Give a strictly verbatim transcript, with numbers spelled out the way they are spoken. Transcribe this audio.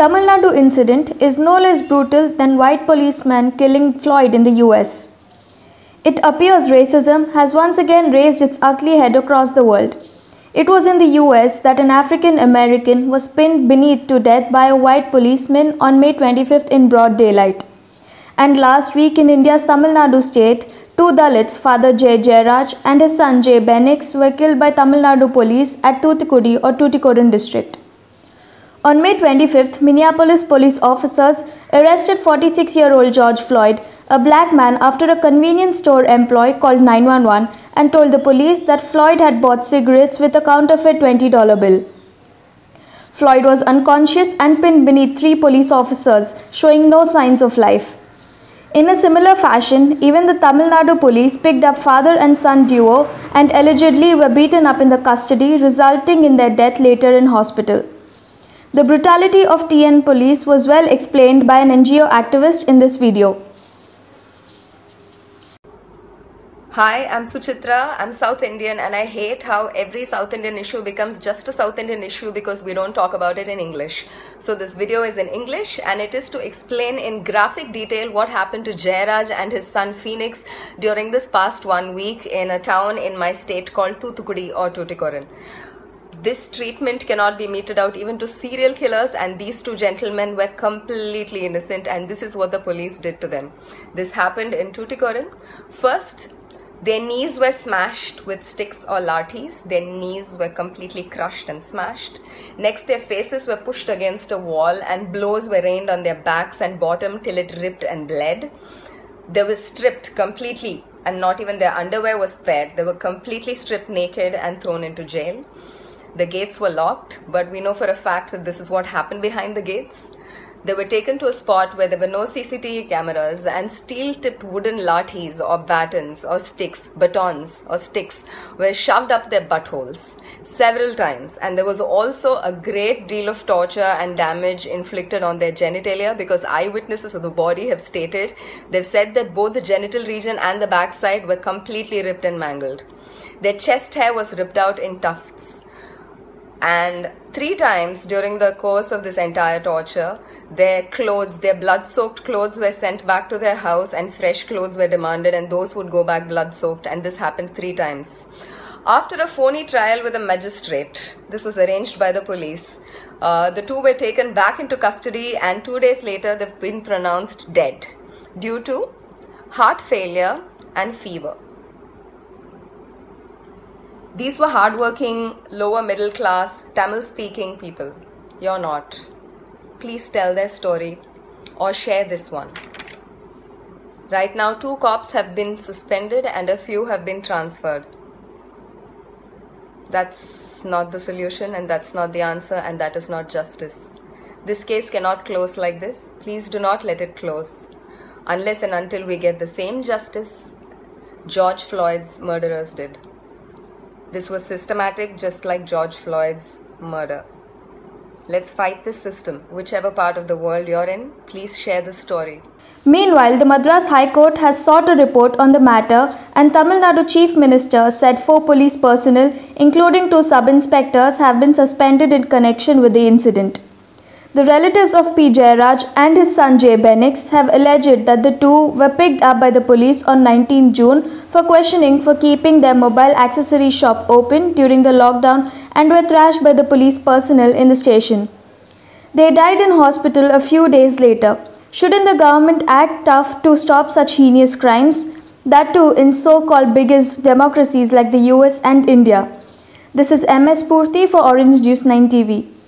Tamil Nadu incident is no less brutal than white policeman killing Floyd in the U S. It appears racism has once again raised its ugly head across the world. It was in the U S that an African American was pinned beneath to death by a white policeman on May twenty-fifth in broad daylight. And last week in India's Tamil Nadu state, two Dalits, Father J Jayaraj and his son J Bennix, were killed by Tamil Nadu police at Thoothukudi or Tuticorin district. On May twenty-fifth, Minneapolis police officers arrested forty-six-year-old George Floyd, a black man, after a convenience store employee called nine one one and told the police that Floyd had bought cigarettes with a counterfeit twenty dollar bill. Floyd was unconscious and pinned beneath three police officers, showing no signs of life. In a similar fashion, even the Tamil Nadu police picked up father and son duo and allegedly were beaten up in the custody, resulting in their death later in hospital. The brutality of T N police was well explained by an N G O activist in this video. Hi, I'm Suchitra. I'm South Indian and I hate how every South Indian issue becomes just a South Indian issue because we don't talk about it in English. So this video is in English and it is to explain in graphic detail what happened to Jayaraj and his son Phoenix during this past one week in a town in my state called Thoothukudi or Tuticorin. This treatment cannot be meted out even to serial killers, and these two gentlemen were completely innocent, and this is what the police did to them. This happened in Tuticorin. First, their knees were smashed with sticks or lathis. Their knees were completely crushed and smashed. Next, their faces were pushed against a wall and blows were rained on their backs and bottom till it ripped and bled. They were stripped completely, and not even their underwear was spared. They were completely stripped naked and thrown into jail. The gates were locked, but we know for a fact that this is what happened behind the gates. They were taken to a spot where there were no C C T V cameras, and steel-tipped wooden lathis or batons or sticks, batons or sticks were shoved up their buttholes several times. And there was also a great deal of torture and damage inflicted on their genitalia, because eyewitnesses of the body have stated, they've said that both the genital region and the backside were completely ripped and mangled. Their chest hair was ripped out in tufts. And three times during the course of this entire torture, their clothes, their blood-soaked clothes were sent back to their house, and fresh clothes were demanded, and those would go back blood-soaked, and this happened three times. After a phony trial with a magistrate, this was arranged by the police, uh, the two were taken back into custody, and two days later they've been pronounced dead due to heart failure and fever. These were hardworking, lower middle class, Tamil-speaking people. You're not. Please tell their story or share this one. Right now, two cops have been suspended and a few have been transferred. That's not the solution, and that's not the answer, and that is not justice. This case cannot close like this. Please do not let it close. Unless and until we get the same justice George Floyd's murderers did. This was systematic, just like George Floyd's murder. Let's fight this system. Whichever part of the world you're in, please share the story. Meanwhile, the Madras High Court has sought a report on the matter, and Tamil Nadu Chief Minister said four police personnel, including two sub-inspectors, have been suspended in connection with the incident. The relatives of P Jayaraj and his son J Bennix have alleged that the two were picked up by the police on nineteenth June for questioning for keeping their mobile accessory shop open during the lockdown, and were thrashed by the police personnel in the station. They died in hospital a few days later. Shouldn't the government act tough to stop such heinous crimes? That too in so-called biggest democracies like the U S and India. This is M S Purty for Orange Juice nine T V.